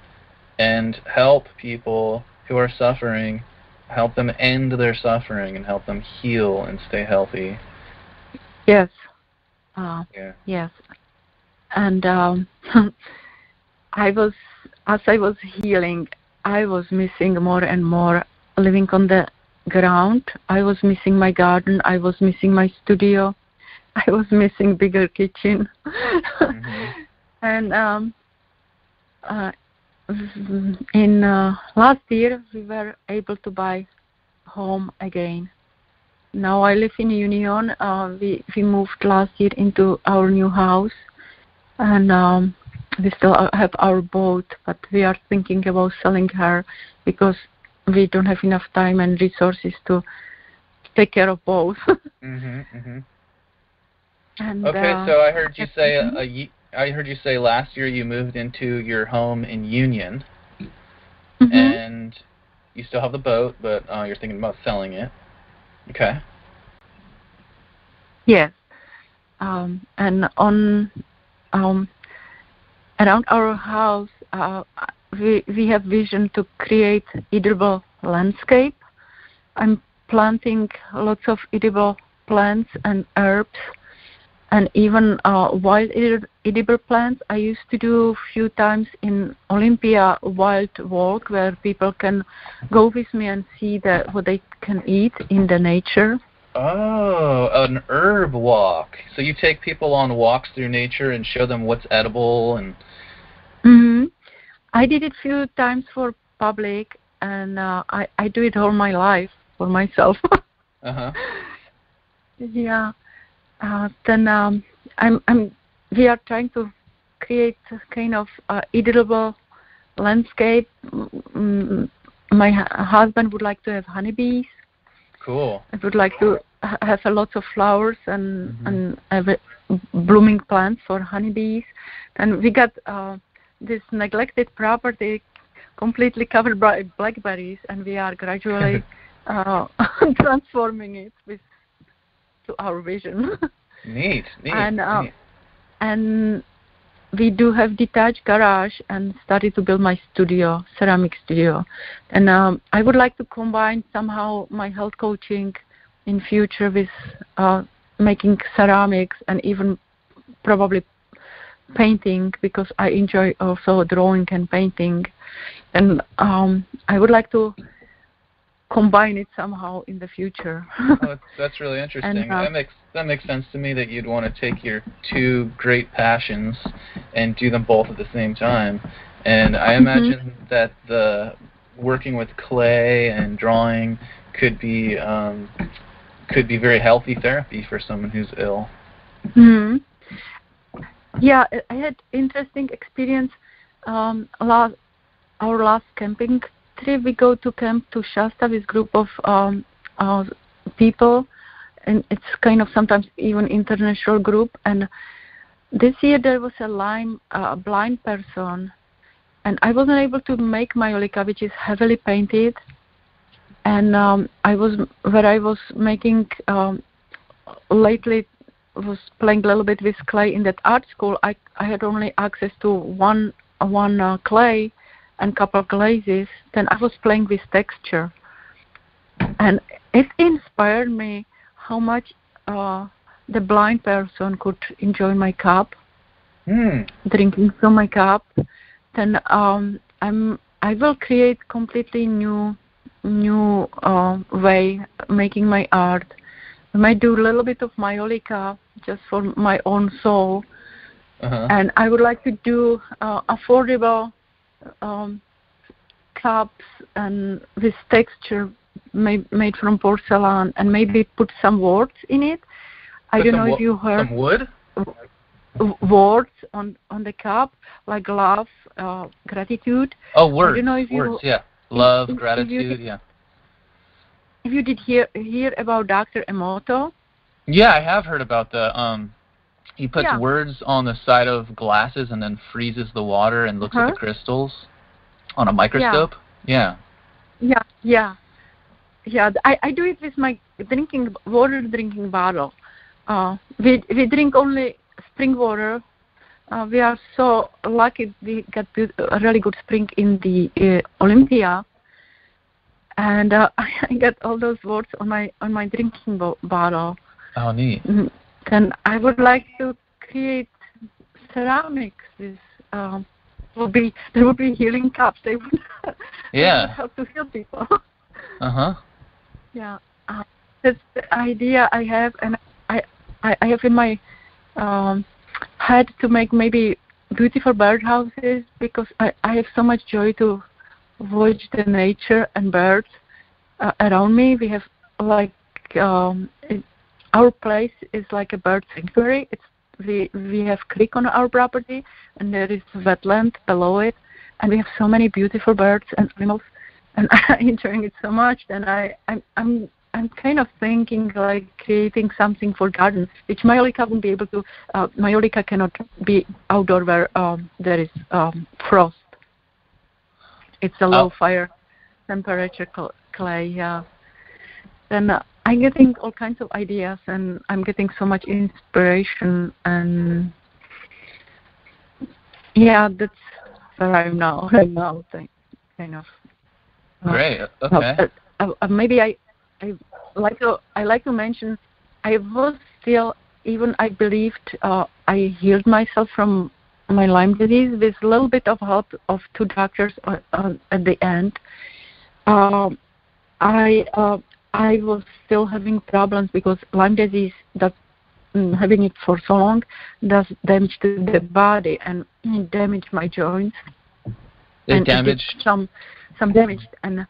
and help people who are suffering, help them end their suffering and help them heal and stay healthy. Yes. Yes. And as I was healing, I was missing more and more living on the ground. I was missing my garden. I was missing my studio. I was missing bigger kitchen. And in last year, we were able to buy home again. Now I live in Union. We moved last year into our new house, and we still have our boat, but we are thinking about selling her because we don't have enough time and resources to take care of both. And, okay, so I heard you say I heard you say last year you moved into your home in Union, and you still have the boat, but you're thinking about selling it. Okay. Yes, and on around our house, we have vision to create edible landscape. I'm planting lots of edible plants and herbs, and even wild edible plants. I used to do a few times in Olympia wild walk where people can go with me and see what they can eat in the nature. Oh, an herb walk. So you take people on walks through nature and show them what's edible and... I did it a few times for public, and I do it all my life for myself. Yeah. Then we are trying to create a kind of edible landscape. My husband would like to have honeybees. Cool. I would like to have a lot of flowers and and blooming plants for honeybees. And we got this neglected property completely covered by blackberries, and we are gradually transforming it to our vision. Neat. And and we do have detached garage and started to build my studio, ceramic studio. And I would like to combine somehow my health coaching in future with making ceramics and even probably painting, because I enjoy also drawing and painting. And I would like to combine it somehow in the future. That's really interesting. And, that makes sense to me that you'd want to take your two great passions and do them both at the same time. And I imagine that the working with clay and drawing could be very healthy therapy for someone who's ill. Yeah, I had interesting experience. Our last camping trip, we go to camp to Shasta with group of people, and it's kind of sometimes even international group. And this year there was a Lyme blind person, and I wasn't able to make Maiolica, which is heavily painted. And I was making lately was playing a little bit with clay in that art school. I had only access to one clay and couple of glazes. Then I was playing with texture, and it inspired me how much the blind person could enjoy my cup, drinking from my cup. Then I will create completely new way making my art. I might do a little bit of Maiolica just for my own soul, and I would like to do affordable cups and with texture made from porcelain, and maybe put some words in it. I don't know if you heard. Some wood? words on the cup, like love, gratitude. Oh, words. Words, yeah. Love, gratitude, yeah. If you did hear about Dr. Emoto? Yeah, I have heard about the he puts words on the side of glasses and then freezes the water and looks at the crystals on a microscope. Yeah. Yeah. I do it with my drinking bottle. We drink only spring water. We are so lucky we got a really good spring in the Olympia, and I got all those words on my drinking bottle. Oh, neat! And I would like to create ceramics. There would be healing cups. They would help to heal people. Yeah, that's the idea I have, and I have in my head to make maybe beautiful birdhouses, because I have so much joy to watch the nature and birds around me. We have our place is like a bird sanctuary. We have creek on our property, and there is wetland below it, and we have so many beautiful birds and animals, and I'm enjoying it so much. And I'm kind of thinking like creating something for garden, which Maiolica won't be able to. Maiolica cannot be outdoor where there is frost. It's a low fire temperature clay. Yeah. Then I'm getting all kinds of ideas, and I'm getting so much inspiration, and that's where I'm now. Kind of. Great. Okay. Maybe I like to mention, I was still, even I believed I healed myself from my Lyme disease with a little bit of help of two doctors at the end. I was still having problems because Lyme disease, having it for so long, does damage to the body, and it damaged my joints. Some damage, and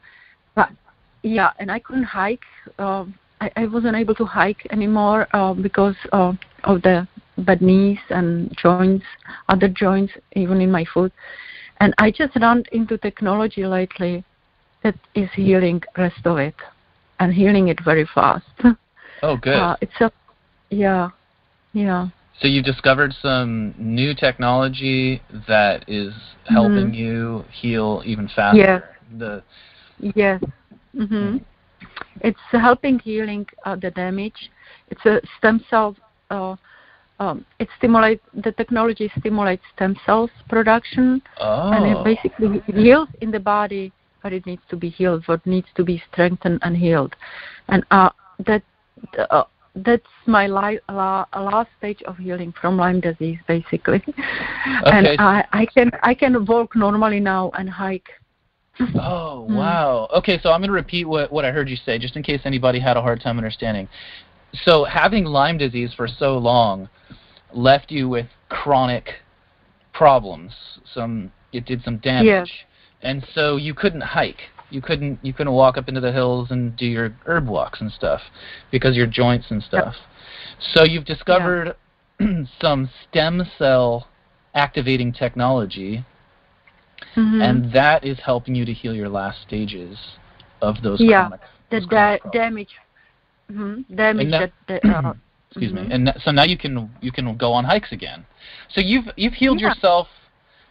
and I couldn't hike. I wasn't able to hike anymore because of the bad knees and joints, other joints, even in my foot. And I just ran into technology lately that is healing rest of it, and healing it very fast. Oh, good. So you've discovered some new technology that is helping you heal even faster. It's helping healing the damage. It's a stem cell. The technology stimulates stem cells production, and it basically heals in the body, but it needs to be healed. What needs to be strengthened and healed, and that's my last stage of healing from Lyme disease, basically. Okay. And I can walk normally now and hike. Oh, wow. Okay, so I'm going to repeat what I heard you say, just in case anybody had a hard time understanding. So having Lyme disease for so long left you with chronic problems. It did some damage. Yes. And so you couldn't hike. You couldn't walk up into the hills and do your herb walks and stuff because your joints and stuff. So you've discovered some stem cell activating technology, and that is helping you to heal your last stages of those chronic damage. Damage. Excuse me. And so now you can go on hikes again. So you've healed yourself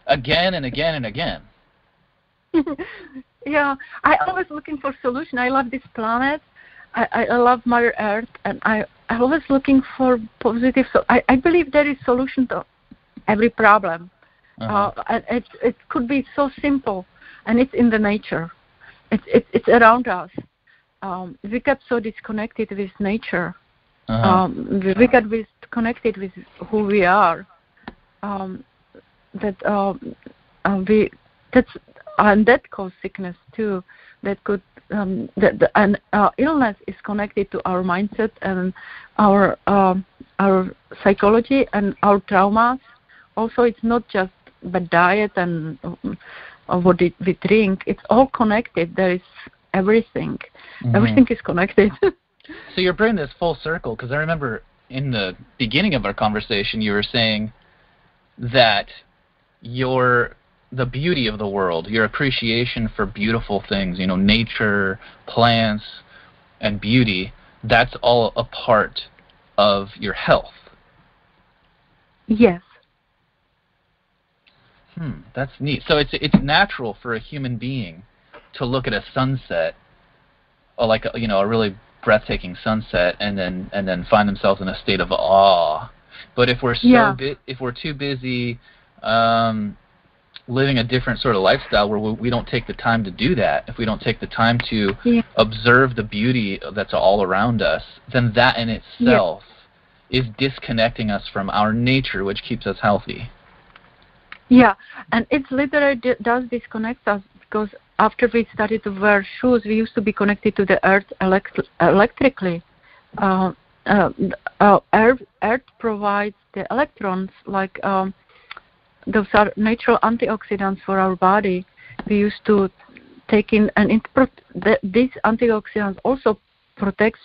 again and again and again. I always looking for solution. I love this planet. I love Mother Earth, and I always looking for positive. So I believe there is solution to every problem. It could be so simple, and it's in the nature. It's around us. We got so disconnected with nature. We got disconnected with who we are. And that causes sickness too. That could illness is connected to our mindset and our psychology and our traumas. Also, it's not just the diet and what we drink. It's all connected. There is everything. Everything is connected. So you're bringing this full circle, because I remember in the beginning of our conversation you were saying that the beauty of the world, your appreciation for beautiful things, you know, nature, plants, and beauty, that's all a part of your health. Yes. That's neat. So it's natural for a human being to look at a sunset, or like a, you know, a really breathtaking sunset, and then find themselves in a state of awe. But if we're too busy living a different sort of lifestyle where we don't take the time to do that, if we don't take the time to observe the beauty that's all around us, then that in itself is disconnecting us from our nature, which keeps us healthy. Yeah, and it literally does disconnect us, because after we started to wear shoes, we used to be connected to the earth electrically. Earth provides the electrons, like those are natural antioxidants for our body. We used to take in, and these antioxidants also protects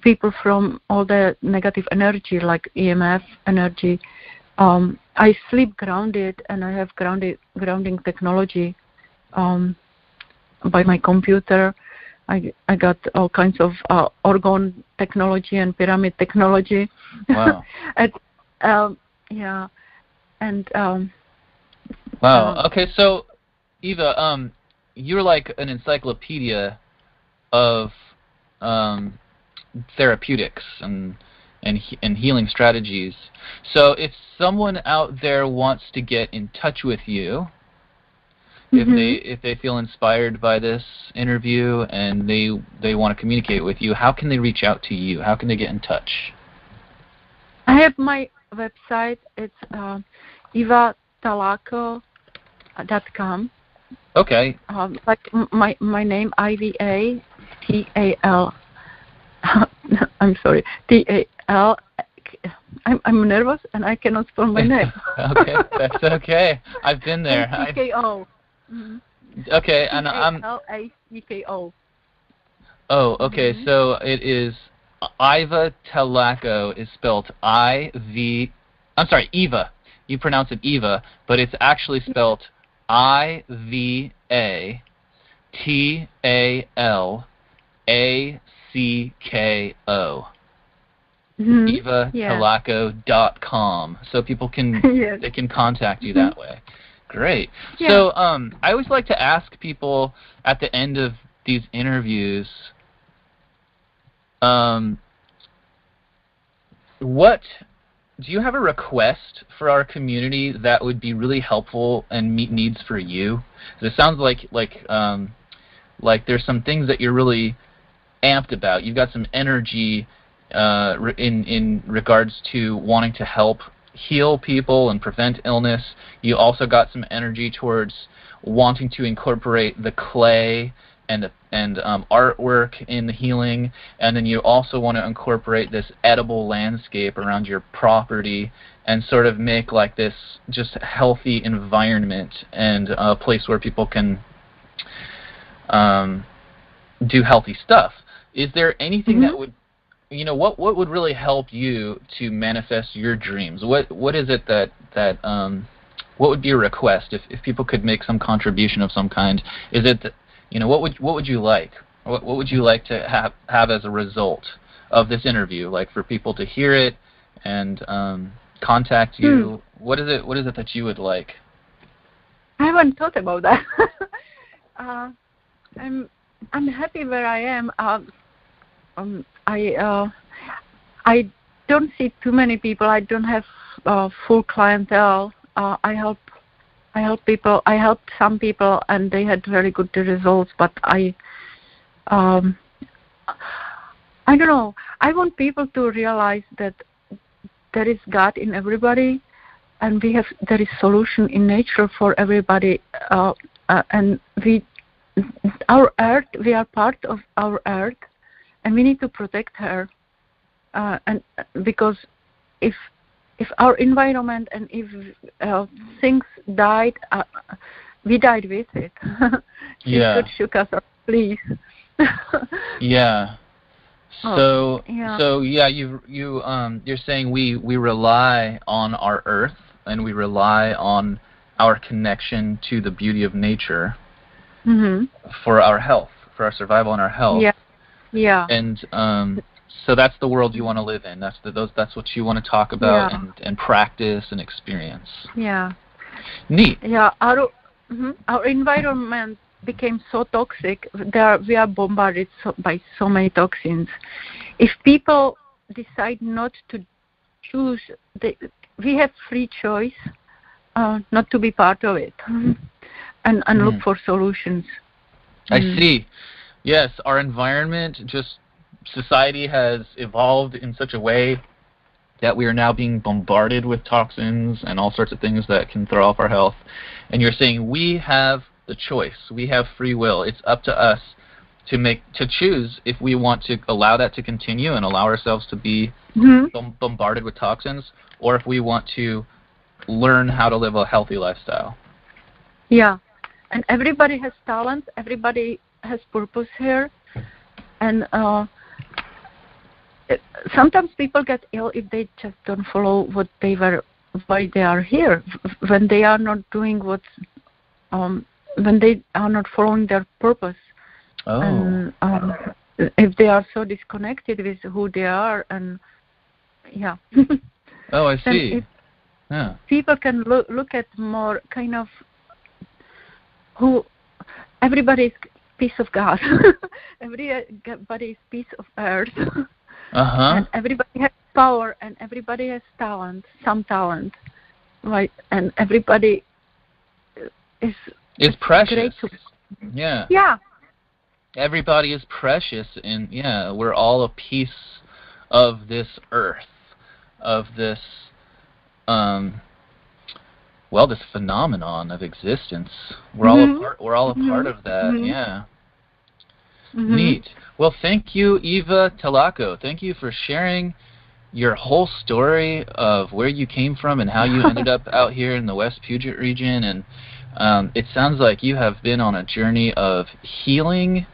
people from all the negative energy, like EMF energy. I sleep grounded, and I have grounding technology by my computer. I got all kinds of organ technology and pyramid technology. Wow. Wow. Okay, so Iva, you're like an encyclopedia of therapeutics and healing strategies. So if someone out there wants to get in touch with you, if they feel inspired by this interview and they want to communicate with you, how can they reach out to you? How can they get in touch? I have my website. It's ivatalacko.com. Okay. Like my name, I-V-A-T-A-L. I'm sorry. T-A-L. I'm nervous and I cannot spell my name. Okay, that's okay. I've been there. T-K-O. Okay, and I'm L-A-C-K-O. Oh, okay. So it is Iva Talacko is spelled Iva. You pronounce it Iva, but it's actually spelled I-V-A-T-A-L-A-C-K-O. IvaTalacko.com. So people can they can contact you that way. Great. Yeah. So I always like to ask people at the end of these interviews, do you have a request for our community that would be really helpful and meet needs for you? Because it sounds like there's some things that you're really amped about. You've got some energy in regards to wanting to help heal people and prevent illness. You also got some energy towards wanting to incorporate the clay and artwork in the healing, and then you also want to incorporate this edible landscape around your property and sort of make like this just healthy environment and a place where people can do healthy stuff. Is there anything that would, you know, what would really help you to manifest your dreams? What is it that what would be a request if people could make some contribution of some kind? Is it that, you know, what would you like? What would you like to have as a result of this interview? Like for people to hear it and contact you. What is it that you would like? I haven't thought about that. I'm happy where I am. I don't see too many people. I don't have full clientele. I help people. I helped some people, and they had very good results. But I don't know. I want people to realize that there is God in everybody, and there is solution in nature for everybody. And our earth. We are part of our earth. And we need to protect her, and because if our environment and if things died, we died with it. It shook us up, please. So you're saying we rely on our earth and we rely on our connection to the beauty of nature for our health, for our survival and our health. Yeah. Yeah. And so that's the world you want to live in. That's that's what you want to talk about and practice and experience. Yeah. Neat. Yeah. Our environment became so toxic. We are bombarded by so many toxins. If people decide not to choose, we have free choice not to be part of it and look for solutions. I see. Yes, our environment, just society has evolved in such a way that we are now being bombarded with toxins and all sorts of things that can throw off our health. And you're saying we have the choice. We have free will. It's up to us to choose if we want to allow that to continue and allow ourselves to be bombarded with toxins, or if we want to learn how to live a healthy lifestyle. Yeah. And everybody has talent. Everybody has purpose here. And sometimes people get ill if they just don't follow why they are here, when they are not doing when they are not following their purpose. Oh. And if they are so disconnected with who they are, and yeah. Oh, I see. Yeah. People can look at more kind of who everybody's piece of God, everybody's piece of earth. And everybody has power, and everybody has talent, some talent, right? And everybody is precious. Yeah. Yeah. Everybody is precious, and yeah, we're all a piece of this earth, of this, this phenomenon of existence. We're all a part. We're all a part of that. Yeah. Neat. Well, thank you, Iva Talacko. Thank you for sharing your whole story of where you came from and how you ended up out here in the West Puget region. And it sounds like you have been on a journey of healing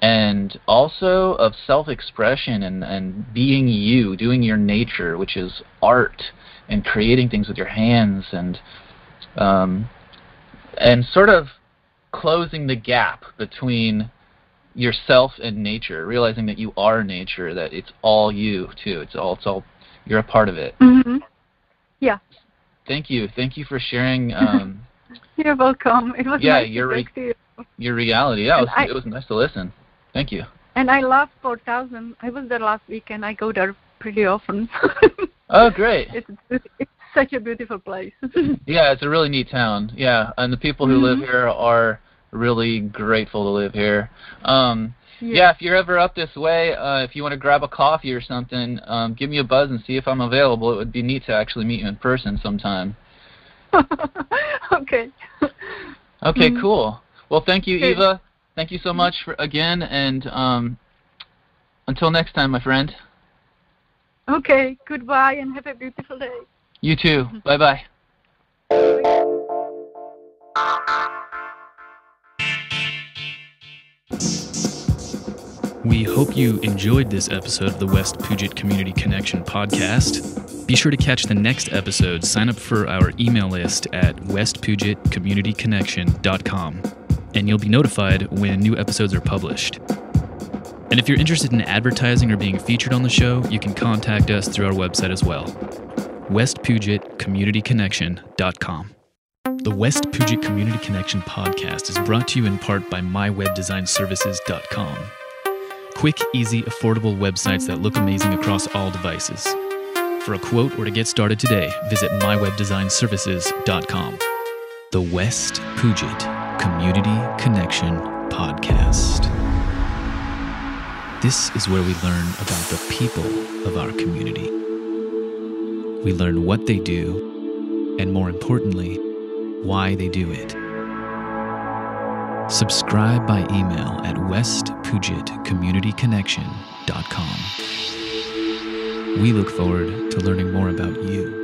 and also of self-expression and being you, doing your nature, which is art and creating things with your hands and sort of closing the gap between yourself and nature, realizing that you are nature, that it's all you too. It's all you're a part of it. Yeah. Thank you for sharing. You're welcome. It was nice to talk to you. Your reality. Yeah, it was nice to listen. Thank you. And I love Port Townsend. I was there last weekend. I go there pretty often. Oh, great. It's such a beautiful place. Yeah, it's a really neat town. Yeah, and the people who live here are really grateful to live here. If you're ever up this way, if you want to grab a coffee or something, give me a buzz and see if I'm available. It would be neat to actually meet you in person sometime. Okay, cool. Well, thank you, Iva. Thank you so much again, and until next time, my friend. Okay, goodbye, and have a beautiful day. You too. Bye-bye. We hope you enjoyed this episode of the West Puget Community Connection podcast. Be sure to catch the next episode. Sign up for our email list at westpugetcommunityconnection.com, and you'll be notified when new episodes are published. And if you're interested in advertising or being featured on the show, you can contact us through our website as well, westpugetcommunityconnection.com. The West Puget Community Connection podcast is brought to you in part by mywebdesignservices.com. Quick, easy, affordable websites that look amazing across all devices. For a quote or to get started today, visit mywebdesignservices.com. The West Puget Community Connection podcast. This is where we learn about the people of our community. We learn what they do, and more importantly, why they do it. Subscribe by email at westpugetcommunityconnection.com. We look forward to learning more about you.